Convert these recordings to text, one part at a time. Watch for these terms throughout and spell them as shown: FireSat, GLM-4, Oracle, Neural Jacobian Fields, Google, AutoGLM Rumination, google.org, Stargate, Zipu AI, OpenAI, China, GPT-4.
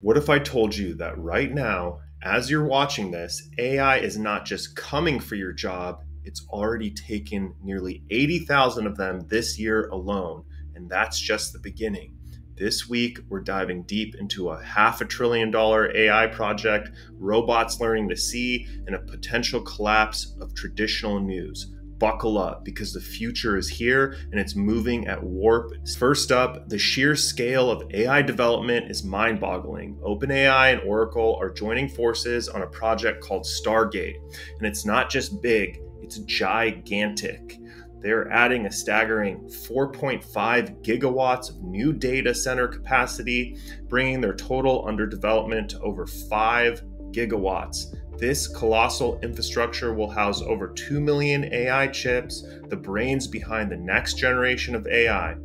What if I told you that right now, as you're watching this, AI is not just coming for your job, it's already taken nearly 80,000 of them this year alone, and that's just the beginning. This week, we're diving deep into a $500 billion AI project, robots learning to see, and a potential collapse of traditional news. Buckle up, because the future is here and it's moving at warp. First up, the sheer scale of AI development is mind-boggling. OpenAI and Oracle are joining forces on a project called Stargate, and it's not just big, it's gigantic. They're adding a staggering 4.5 gigawatts of new data center capacity, bringing their total under development to over 5 gigawatts. This colossal infrastructure will house over 2 million AI chips, the brains behind the next generation of AI.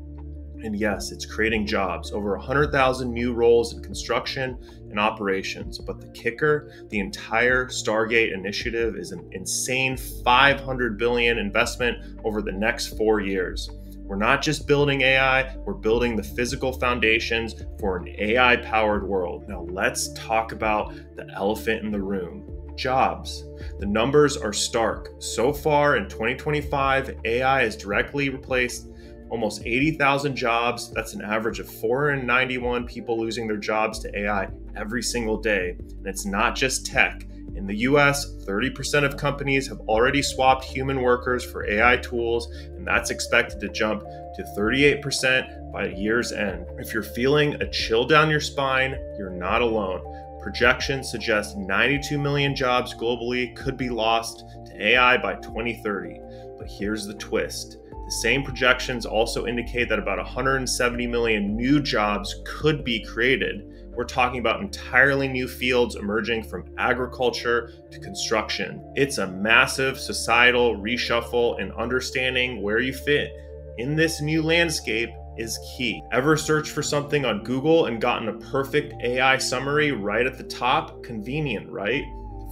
And yes, it's creating jobs, over 100,000 new roles in construction and operations. But the kicker, the entire Stargate initiative is an insane $500 billion investment over the next 4 years. We're not just building AI, we're building the physical foundations for an AI-powered world. Now let's talk about the elephant in the room. Jobs. The numbers are stark. So far in 2025, AI has directly replaced almost 80,000 jobs. That's an average of 491 people losing their jobs to AI every single day. And it's not just tech. In the US, 30% of companies have already swapped human workers for AI tools, and that's expected to jump to 38% by year's end. If you're feeling a chill down your spine, you're not alone. Projections suggest 92 million jobs globally could be lost to AI by 2030. But here's the twist. The same projections also indicate that about 170 million new jobs could be created. We're talking about entirely new fields emerging from agriculture to construction. It's a massive societal reshuffle, and understanding where you fit in this new landscape is key. Ever searched for something on Google and gotten a perfect AI summary right at the top? Convenient, right?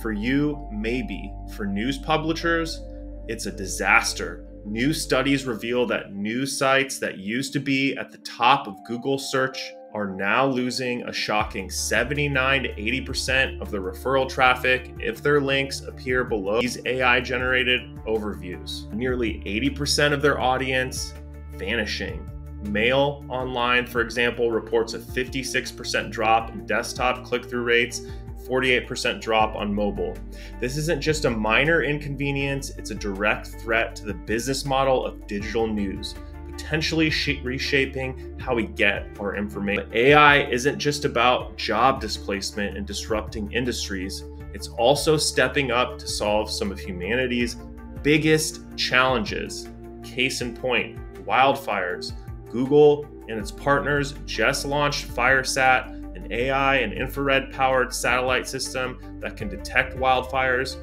For you, maybe. For news publishers, it's a disaster. New studies reveal that news sites that used to be at the top of Google search are now losing a shocking 79 to 80% of the referral traffic if their links appear below these AI-generated overviews. Nearly 80% of their audience vanishing. Mail Online, for example, reports a 56% drop in desktop click-through rates, 48% drop on mobile. This isn't just a minor inconvenience, it's a direct threat to the business model of digital news, potentially reshaping how we get our information. But AI isn't just about job displacement and disrupting industries, it's also stepping up to solve some of humanity's biggest challenges. Case in point, wildfires. Google and its partners just launched FireSat, an AI and infrared-powered satellite system that can detect wildfires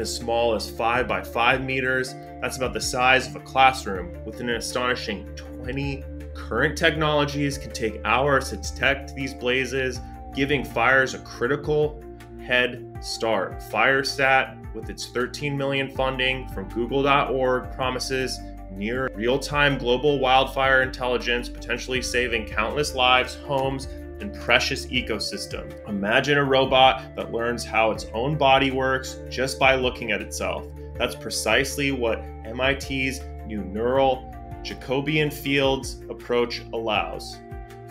as small as 5 by 5 meters. That's about the size of a classroom. With an astonishing 20 current technologies can take hours to detect these blazes, giving fires a critical head start. FireSat, with its $13 million funding from google.org, promises near real-time global wildfire intelligence, potentially saving countless lives, homes, and precious ecosystem. Imagine a robot that learns how its own body works just by looking at itself. That's precisely what MIT's new Neural Jacobian Fields approach allows.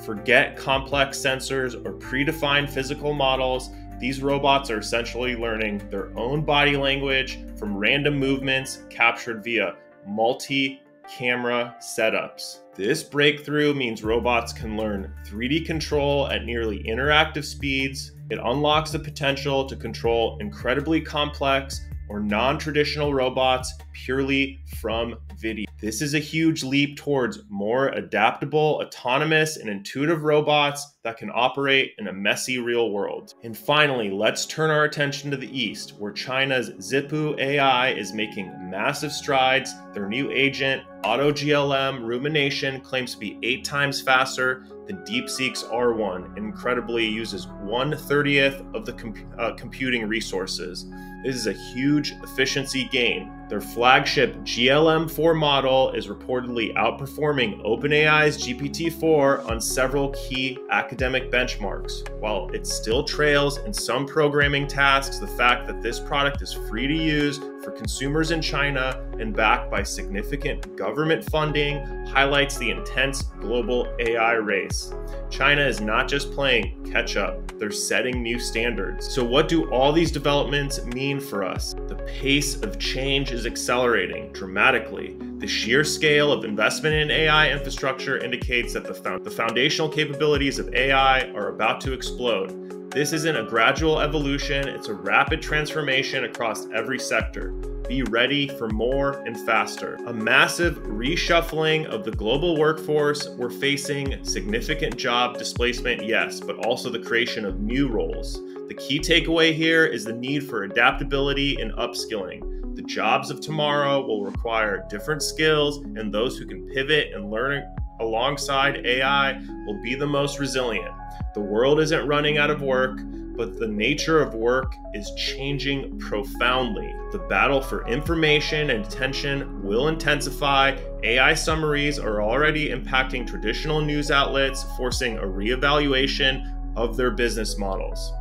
Forget complex sensors or predefined physical models. These robots are essentially learning their own body language from random movements captured via multi-camera setups. This breakthrough means robots can learn 3D control at nearly interactive speeds. It unlocks the potential to control incredibly complex or non-traditional robots purely from video. This is a huge leap towards more adaptable, autonomous, and intuitive robots that can operate in a messy real world. And finally, let's turn our attention to the East, where China's Zipu AI is making massive strides. Their new agent, AutoGLM Rumination, claims to be 8 times faster than DeepSeek's R1, and incredibly uses 1/30 of the computing resources. This is a huge efficiency gain. Their flagship GLM-4 model is reportedly outperforming OpenAI's GPT-4 on several key academic academic benchmarks. While it still trails in some programming tasks, the fact that this product is free to use for consumers in China and backed by significant government funding highlights the intense global AI race. China is not just playing catch up, they're setting new standards. So what do all these developments mean for us? The pace of change is accelerating dramatically. The sheer scale of investment in AI infrastructure indicates that the foundational capabilities of AI are about to explode. This isn't a gradual evolution, it's a rapid transformation across every sector. Be ready for more and faster. A massive reshuffling of the global workforce. We're facing significant job displacement, yes, but also the creation of new roles. The key takeaway here is the need for adaptability and upskilling. The jobs of tomorrow will require different skills, and those who can pivot and learn alongside AI will be the most resilient. The world isn't running out of work, but the nature of work is changing profoundly. The battle for information and attention will intensify. AI summaries are already impacting traditional news outlets, forcing a reevaluation of their business models.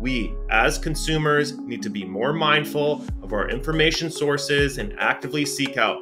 We, as consumers, need to be more mindful of our information sources and actively seek out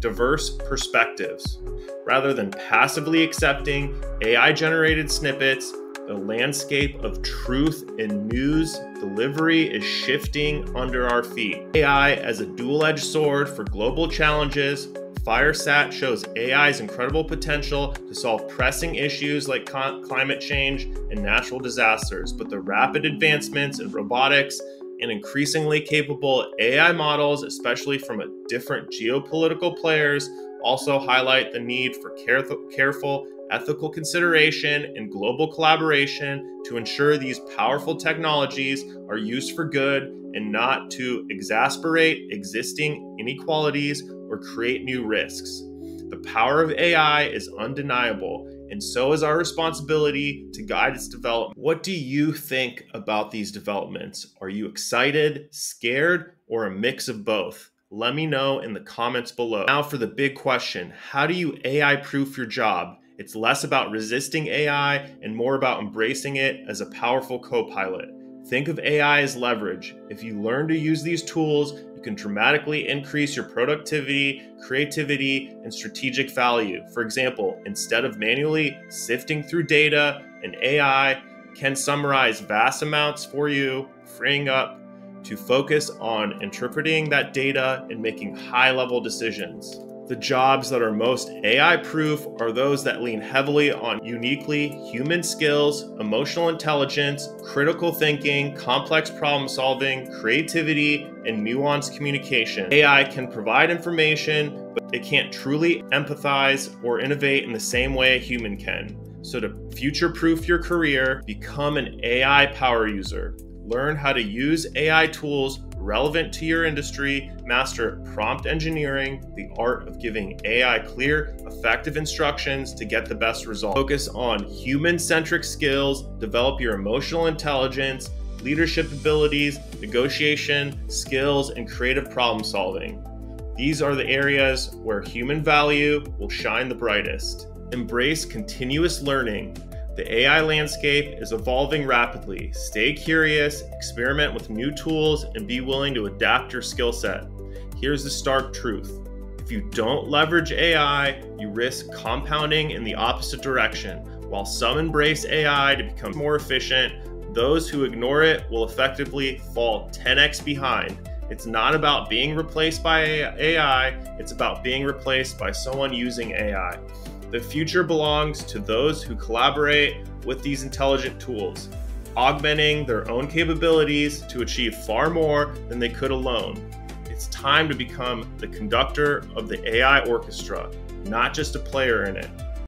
diverse perspectives. Rather than passively accepting AI-generated snippets, the landscape of truth in news delivery is shifting under our feet. AI as a dual-edged sword for global challenges. FireSat shows AI's incredible potential to solve pressing issues like climate change and natural disasters, but the rapid advancements in robotics and increasingly capable AI models, especially from different geopolitical players, also highlight the need for careful ethical consideration and global collaboration to ensure these powerful technologies are used for good and not to exacerbate existing inequalities or create new risks. The power of AI is undeniable, and so is our responsibility to guide its development. What do you think about these developments? Are you excited, scared, or a mix of both? Let me know in the comments below. Now for the big question, how do you AI-proof your job? It's less about resisting AI and more about embracing it as a powerful co-pilot. Think of AI as leverage. If you learn to use these tools, you can dramatically increase your productivity, creativity, and strategic value. For example, instead of manually sifting through data, an AI can summarize vast amounts for you, freeing up to focus on interpreting that data and making high-level decisions. The jobs that are most AI-proof are those that lean heavily on uniquely human skills, emotional intelligence, critical thinking, complex problem-solving, creativity, and nuanced communication. AI can provide information, but it can't truly empathize or innovate in the same way a human can. So to future-proof your career, become an AI power user. Learn how to use AI tools relevant to your industry, master prompt engineering, the art of giving AI clear, effective instructions to get the best result. Focus on human-centric skills, develop your emotional intelligence, leadership abilities, negotiation skills, and creative problem solving. These are the areas where human value will shine the brightest. Embrace continuous learning. The AI landscape is evolving rapidly. Stay curious, experiment with new tools, and be willing to adapt your skill set. Here's the stark truth. If you don't leverage AI, you risk compounding in the opposite direction. While some embrace AI to become more efficient, those who ignore it will effectively fall 10x behind. It's not about being replaced by AI, it's about being replaced by someone using AI. The future belongs to those who collaborate with these intelligent tools, augmenting their own capabilities to achieve far more than they could alone. It's time to become the conductor of the AI orchestra, not just a player in it.